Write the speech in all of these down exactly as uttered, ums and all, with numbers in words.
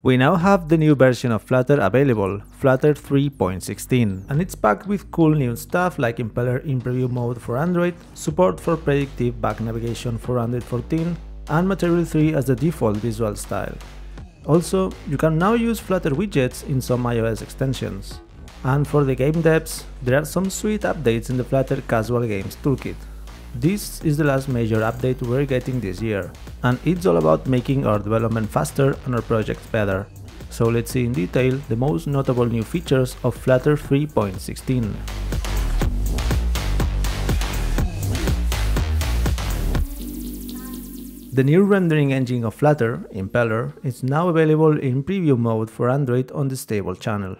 We now have the new version of Flutter available, Flutter three point sixteen, and it's packed with cool new stuff like Impeller in preview mode for Android, support for Predictive Back Navigation for Android fourteen, and Material three as the default visual style. Also, you can now use Flutter widgets in some iOS extensions. And for the game devs, there are some sweet updates in the Flutter Casual Games Toolkit. This is the last major update we're getting this year, and it's all about making our development faster and our projects better. So let's see in detail the most notable new features of Flutter three point sixteen. The new rendering engine of Flutter, Impeller, is now available in preview mode for Android on the stable channel.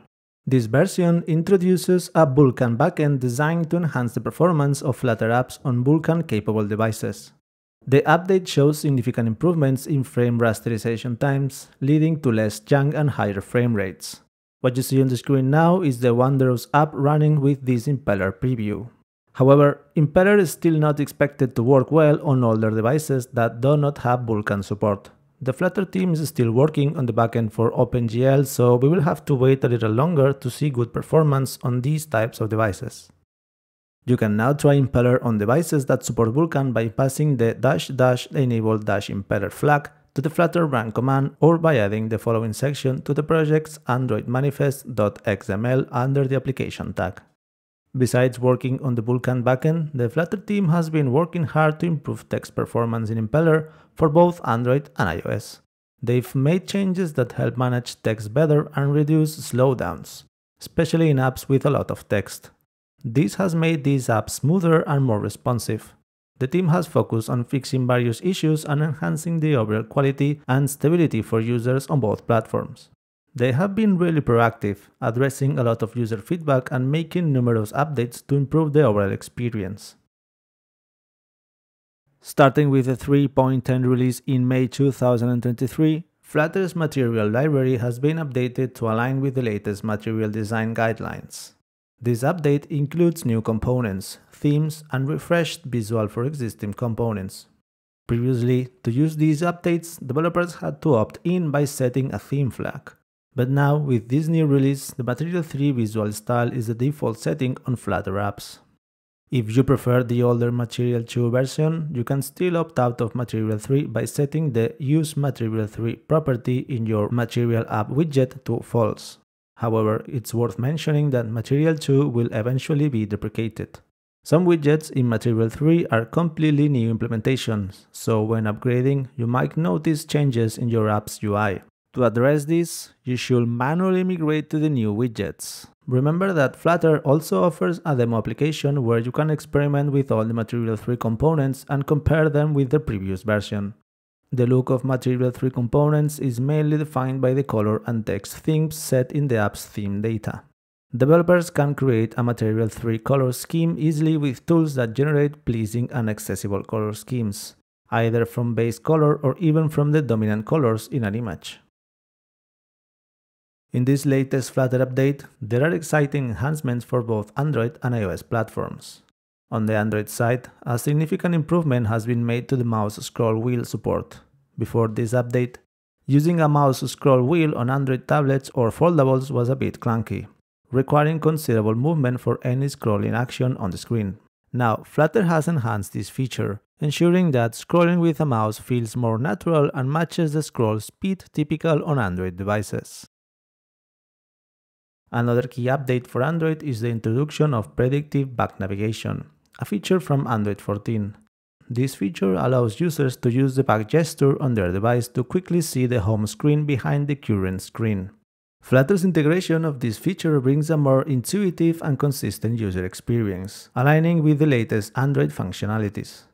This version introduces a Vulkan backend designed to enhance the performance of Flutter apps on Vulkan-capable devices. The update shows significant improvements in frame rasterization times, leading to less jank and higher frame rates. What you see on the screen now is the Wondrous app running with this Impeller preview. However, Impeller is still not expected to work well on older devices that do not have Vulkan support. The Flutter team is still working on the backend for OpenGL, so we will have to wait a little longer to see good performance on these types of devices. You can now try Impeller on devices that support Vulkan by passing the dash dash enable dash Impeller flag to the Flutter run command or by adding the following section to the project's Android manifest.xml under the application tag. Besides working on the Vulkan backend, the Flutter team has been working hard to improve text performance in Impeller for both Android and iOS. They've made changes that help manage text better and reduce slowdowns, especially in apps with a lot of text. This has made these apps smoother and more responsive. The team has focused on fixing various issues and enhancing the overall quality and stability for users on both platforms. They have been really proactive, addressing a lot of user feedback and making numerous updates to improve the overall experience. Starting with the three point ten release in May two thousand twenty-three, Flutter's material library has been updated to align with the latest material design guidelines. This update includes new components, themes, and refreshed visual for existing components. Previously, to use these updates, developers had to opt in by setting a theme flag. But now, with this new release, the Material three visual style is the default setting on Flutter apps. If you prefer the older Material two version, you can still opt out of Material three by setting the Use Material three property in your Material app widget to false. However, it's worth mentioning that Material two will eventually be deprecated. Some widgets in Material three are completely new implementations, so when upgrading, you might notice changes in your app's U I. To address this, you should manually migrate to the new widgets. Remember that Flutter also offers a demo application where you can experiment with all the Material three components and compare them with the previous version. The look of Material three components is mainly defined by the color and text themes set in the app's theme data. Developers can create a Material three color scheme easily with tools that generate pleasing and accessible color schemes, either from base color or even from the dominant colors in an image. In this latest Flutter update, there are exciting enhancements for both Android and iOS platforms. On the Android side, a significant improvement has been made to the mouse scroll wheel support. Before this update, using a mouse scroll wheel on Android tablets or foldables was a bit clunky, requiring considerable movement for any scrolling action on the screen. Now, Flutter has enhanced this feature, ensuring that scrolling with a mouse feels more natural and matches the scroll speed typical on Android devices. Another key update for Android is the introduction of Predictive Back Navigation, a feature from Android fourteen. This feature allows users to use the back gesture on their device to quickly see the home screen behind the current screen. Flutter's integration of this feature brings a more intuitive and consistent user experience, aligning with the latest Android functionalities.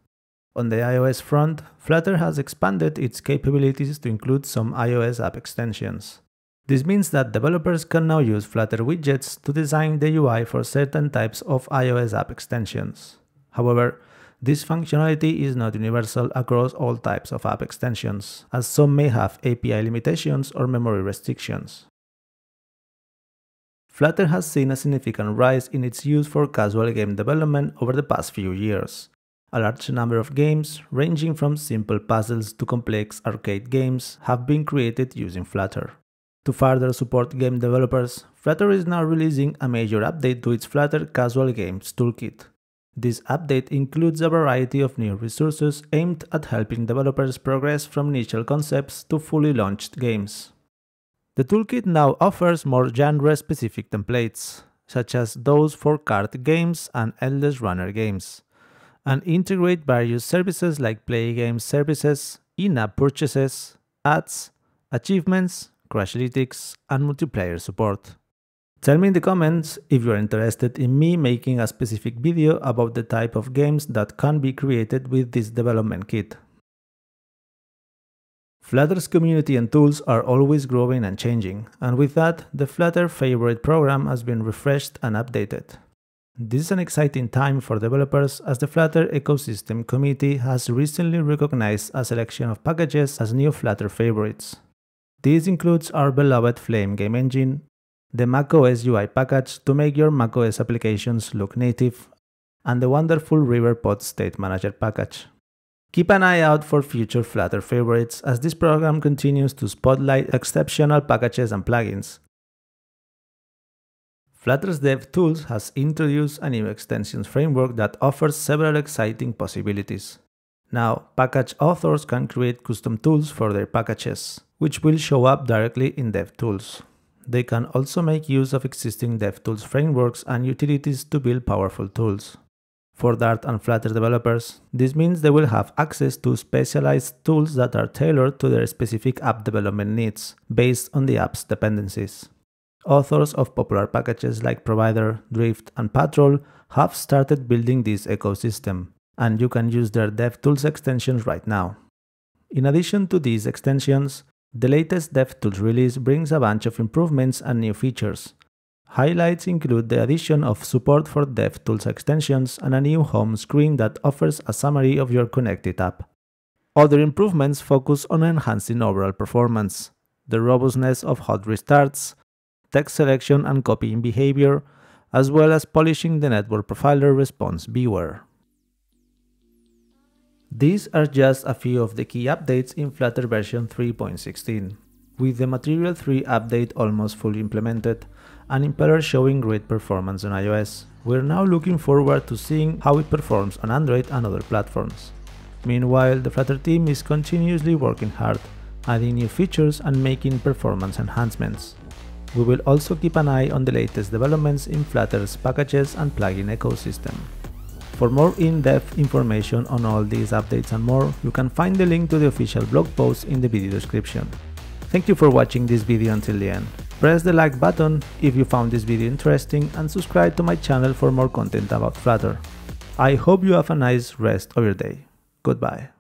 On the iOS front, Flutter has expanded its capabilities to include some iOS app extensions. This means that developers can now use Flutter widgets to design the U I for certain types of iOS app extensions. However, this functionality is not universal across all types of app extensions, as some may have A P I limitations or memory restrictions. Flutter has seen a significant rise in its use for casual game development over the past few years. A large number of games, ranging from simple puzzles to complex arcade games, have been created using Flutter. To further support game developers, Flutter is now releasing a major update to its Flutter Casual Games Toolkit. This update includes a variety of new resources aimed at helping developers progress from initial concepts to fully launched games. The toolkit now offers more genre-specific templates, such as those for card games and endless runner games, and integrate various services like play game services, in-app purchases, ads, achievements, Crashlytics, and multiplayer support. Tell me in the comments if you're interested in me making a specific video about the type of games that can be created with this development kit. Flutter's community and tools are always growing and changing, and with that, the Flutter Favorite program has been refreshed and updated. This is an exciting time for developers, as the Flutter Ecosystem Committee has recently recognized a selection of packages as new Flutter favorites. This includes our beloved Flame game engine, the macOS U I package to make your macOS applications look native, and the wonderful Riverpod State Manager package. Keep an eye out for future Flutter favorites, as this program continues to spotlight exceptional packages and plugins. Flutter's DevTools has introduced a new extensions framework that offers several exciting possibilities. Now, package authors can create custom tools for their packages, which will show up directly in DevTools. They can also make use of existing DevTools frameworks and utilities to build powerful tools. For Dart and Flutter developers, this means they will have access to specialized tools that are tailored to their specific app development needs, based on the app's dependencies. Authors of popular packages like Provider, Drift, and Patrol have started building this ecosystem, and you can use their DevTools extensions right now. In addition to these extensions, the latest DevTools release brings a bunch of improvements and new features. Highlights include the addition of support for DevTools extensions and a new home screen that offers a summary of your connected app. Other improvements focus on enhancing overall performance, the robustness of hot restarts, text selection and copying behavior, as well as polishing the network profiler response viewer. These are just a few of the key updates in Flutter version three point sixteen. With the Material three update almost fully implemented and Impeller showing great performance on iOS, we're now looking forward to seeing how it performs on Android and other platforms. Meanwhile, the Flutter team is continuously working hard, adding new features and making performance enhancements. We will also keep an eye on the latest developments in Flutter's packages and plugin ecosystem. For more in-depth information on all these updates and more, you can find the link to the official blog post in the video description. Thank you for watching this video until the end. Press the like button if you found this video interesting and subscribe to my channel for more content about Flutter. I hope you have a nice rest of your day. Goodbye.